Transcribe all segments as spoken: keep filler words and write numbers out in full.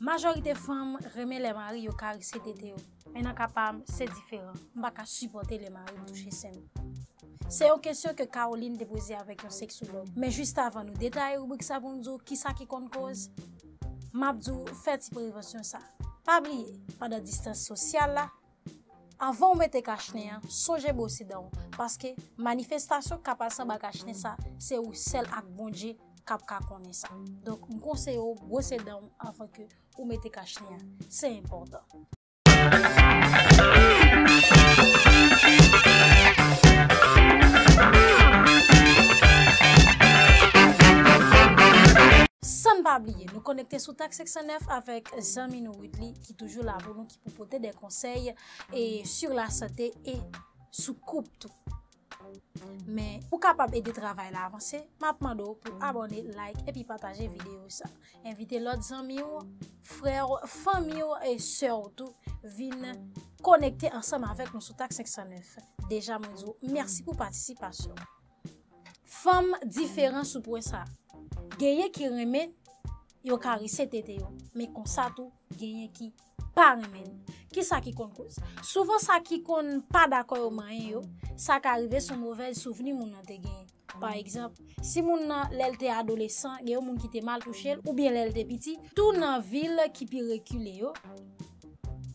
Majorité femme remet les maris au carré C T T. Maintenant capable, c'est différent. On va supporter les maris toucher sain. C'est une question que Caroline déposait avec un sexologue. Mais juste avant nous détailler rubrique ça pour nous dire qui ça qui compte cause. Mabdou faites prévention ça. Pas oublier pendant distance sociale là. Avant de mettre cachné, songez bosser dedans parce que manifestation qui passe en cachné ça, c'est ou celle ak bon Dieu cap ka connait ça. Donc on conseille bosser dedans avant que ou mettez cachné, c'est important. Sans pas oublier, nous connecter sur T A K cinq cent neuf avec Zaminou Whitley qui est toujours là pour nous, qui peut porter des conseils et sur la santé et sous coupe tout. Mais pour capable aider travail à avancer, m'a demandé pour abonner, like et puis partager vidéo ça. Invitez l'autre amis, frères, famille et sœurs tout, viennent connecter ensemble avec nous sur T A K cinq cent neuf. Déjà mon Dieu, merci pour participation. Femmes différentes sous point ça. Gagnez qui remet, yo carré C T T yo, mais comme ça tout, gagnez qui pas remet. Qui ça qui compte cause? Souvent ça qui compte pas d'accord au moyen yo, ça qui arrive son mauvais souvenir mon nan te gagne. Par exemple, si mon nan l'el te adolescent, gagne mon qui te mal touché ou bien l'el te petit, tout nan ville qui pi reculé yo,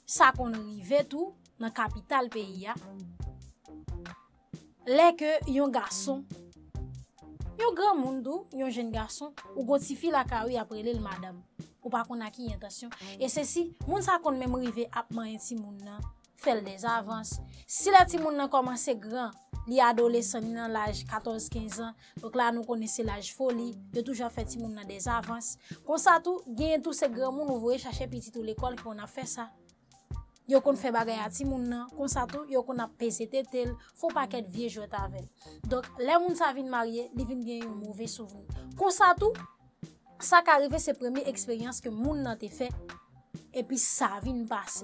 ça qu'on arrive tout nan capitale pays ya. Lè que yon garçon Yon grand monde, yon jeune garçon, ou gotifi la carrière après le madame, ou pas qu'on a qui intention. Et ceci, moun sa kon même rive ap mayen ti moun nan, fèl des avances. Si la ti moun nan commence grand, li adolescent nan l'âge quatorze quinze ans, donc là nous connaissons l'âge folie, de toujours fait ti moun nan des avances. Comme ça tout, gen tout ces grand moun ou voye chercher petit tout l'école qu'on a fait ça. Yo kon fè bagay a ti moun nan, kon sa tou, yo kon ap pese tetel, fò pa ket vie jwet avèl. Donc, lè moun sa vin marié, li vin gen yon mauvais souvenir. Kon sa tou, sa ka arrive se première expérience que moun nan te fè, et puis sa vin passe.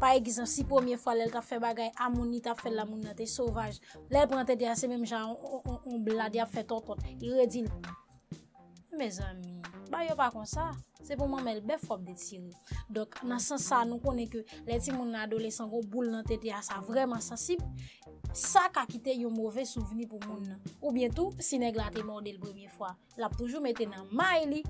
Par exemple, si première fois lè ta fè bagay a moun ni ta fè la moun nan te sauvage, lè pran te de a se même jan on, on, on blade a fè ton ton, il redil. Mes amis, bah yo pas comme ça, c'est pour moi mais belle forme de tirer. Donc dans ce sens ça nous connaît que les petits mon adolescent gros boule dans tête ça vraiment sensible. Ça qu'a quitté un mauvais souvenir pour moun ou bien tout si nèg la té mordé le première fois, l'a toujours metté dans maili.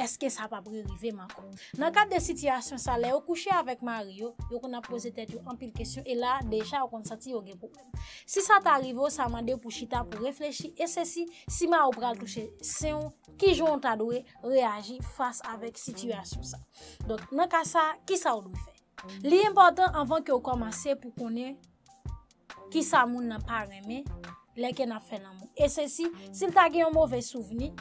Est-ce que ça va pas arriver encore? Dans le cadre de situation ça l'a couché avec Mario, yo qu'on a posé tête en pile question et là déjà on senti aucun problème. Si ça t'arrive, ça mande pour chita pour réfléchir et ceci si ma ou pral toucher, c'est on qui joue ta doué réagit face avec situation ça. Donc dans cas ça, qui ça ou doit faire? L'important avant que on commence pour connaître qui ça moun n'a pas aimé, les qu'on a fait l'amour. Et ceci, s'il t'a gagné un mauvais souvenir,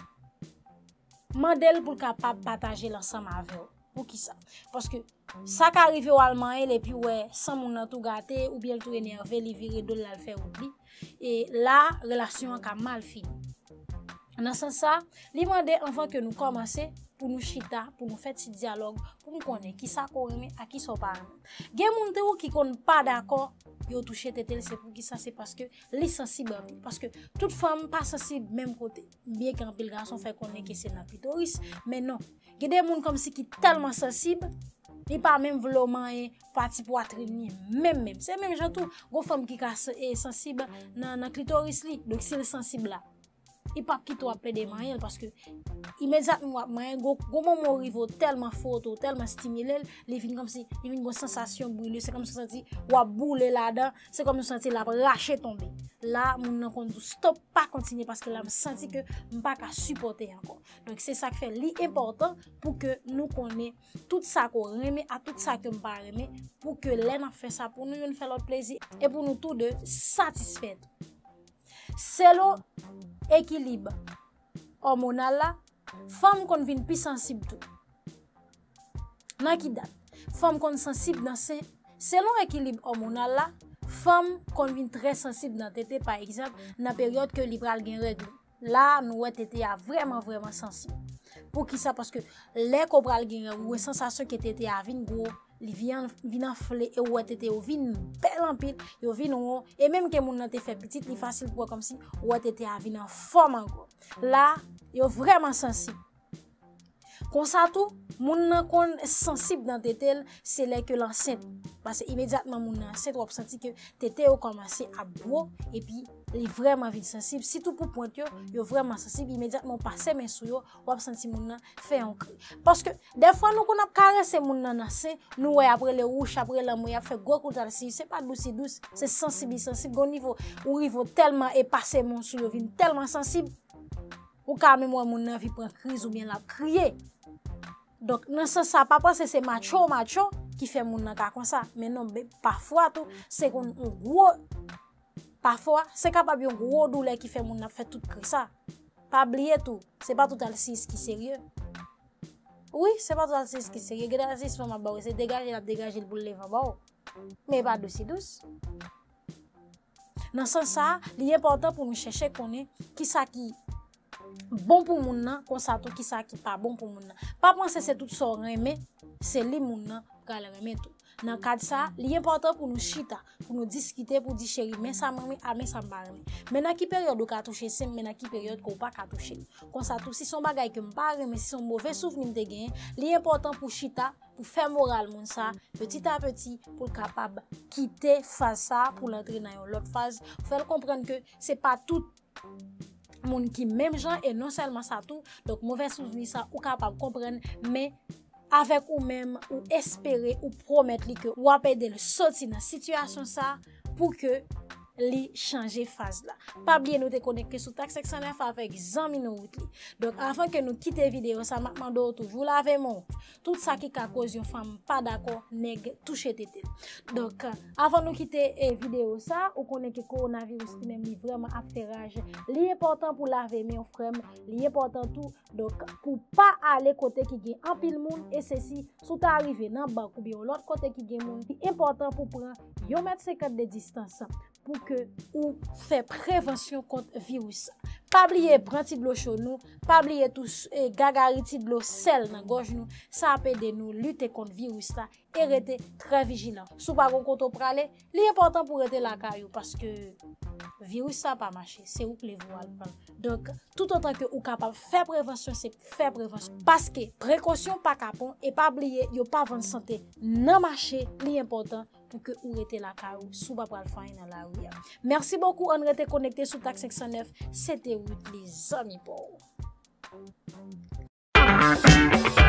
mandel pour capable partager l'ensemble avec vous. Pour qui ça? Parce que ça qui arrive au allemand et puis ouais, sans mon tout gâté ou bien tout énervé, les virer de la faire oubli et la relation a mal fini. Dans ce sens ça, li mandé avant que nous commencer pour nous chita, pour nous faire petit dialogue, pour nous connaître qui ça qu'on aime à qui ça pas. Gen moun te ou qui kon pas d'accord, yo touché tétel c'est pour qui ça c'est parce que li sensible parce que toute femme pas sensible même côté. Bien qu'en pile garçon fait connaître que c'est na pitoris, mais non. Gen des moun comme si qui tellement sensible, li pas même vouloir et parti poitrine même même. C'est même genre tout, go femme qui est sensible dans dans clitoris li, donc c'est sensible là. Il pas qui toi plein de mains parce que immédiatement mains go moment rivo tellement fort tellement stimulé les vient comme si il une sensation brûlée c'est comme si senti ou bouler là-dedans c'est comme si senti la racher tomber là mon nan kon stop pas continuer parce que là me senti que m pas ka supporter encore donc c'est ça qui fait li important pour que nous connaît tout ça qu'on aime à tout ça que m pas aimer pour que l'en a fait ça pour nous nous faire notre plaisir et pour nous tous deux satisfaits c'est le équilibre hormonal la femme kon vin plus sensible tout nan ki date femme kon sensible dans c'est selon équilibre hormonal la femme kon vin très sensible dans tété par exemple dans période que li pral gen règle là nous tété a vraiment vraiment sensible pour qui ça parce que les ko pral gen ou sensation que tété a vin gros li vient vient enfler et ou tété ou vin belle en pile yo vin ou et même que moun nan té fait petite li facile pour comme si ou tété a vin en forme encore là yo vraiment sensible Comme ça tout, moun nan kon sensible dans tétel, c'est là que l'enceinte parce que immédiatement moun nan enceinte on senti que tété a commencé à boire et puis il vraiment vite sensible, si tout pour pointe yo, yo vraiment sensible immédiatement passer mes sou yo, on senti moun nan fait un cri parce que des fois nous qu'on a caressé moun nan enceinte, nous après le rouge, après l'amour, il a fait gros coup d'alci, c'est pas douce douce, c'est sensible sensible au niveau où il faut tellement et passer mon sou yo vin tellement sensible. Ou quand même moi mon envie prend crise ou bien la crier. Donc non ça ça pas penser c'est macho macho qui fait mon nan comme ça, mais non parfois tout c'est qu'on gros parfois c'est capable un gros douleur qui fait mon nan fait toute crise ça. Pas oublier tout, c'est pas tout alcis qui sérieux. Oui, c'est pas tout alcis qui sérieux, grâce à ma ba c'est dégager la dégager le boule va ba. Mais pas douce douce. Dans ce sens, il est important pour nous chercher connait qui ça qui bon pour moun nan, kon sa tout ki sa ki pas bon pour moun nan. Pas penser c'est tout ça remè, c'est li moun nan pral remè tout. Dans cadre ça, li important pour nous chita, pour nous discuter, pour dire chéri, mais ça mami, ah mais ça m'a remè. Maintenant qui période ou ka toucher c'est, maintenant qui période qu'on pas ka toucher. Kon sa tout si son bagay que m'pa remè, si son mauvais souvenir te gen, li important pour chita, pour faire moral moun ça, petit à petit pour capable quitter phase ça pour l'entrer dans l'autre phase, pour faire comprendre que c'est pas tout moun qui même gens et non seulement ça tout donc mauvais souvenir ça ou capable comprendre mais avec ou même ou espérer ou promettre que ou aider le sortir dans situation ça pour que li changer phase là. Pas oublier nous te connecter sur T A K cinq cent neuf avec Zaminou Whitley. Donc avant que nous quitter vidéo ça m'a demandé toujours laver mon tout ça qui ka cause une femme pas d'accord nèg toucher tête. Donc avant nous quitter vidéo ça ou connait que coronavirus qui même vraiment a fait rage. Li important pour laver mes frères, li important tout donc pour pas aller côté qui gagne en pile monde et ceci sous ta arrivé dans banque ou bien l'autre côté qui gagne monde. Important pour prendre un mètre cinquante de distance pour que ou fait prévention contre virus. Pas oublier prendre petit l'eau chaud nous, pas oublier tout eh, gagari petit l'eau sel dans gorge nous, ça peut aider nous lutter contre virus là et rester très vigilant. Sou pas gon koto prale, li important pour rester la caillou parce que virus ça pas marcher, c'est où que les voiles. Donc tout autant que ou capable faire prévention, c'est faire prévention parce que précaution pas capon et pas oublier yo pas vendre santé non marché, li important pour que vous restez la carou sous pas pral fain dans la rue. Merci beaucoup on rete connecté sur T A K cinq cent neuf. C'était Ruthly les amis pour.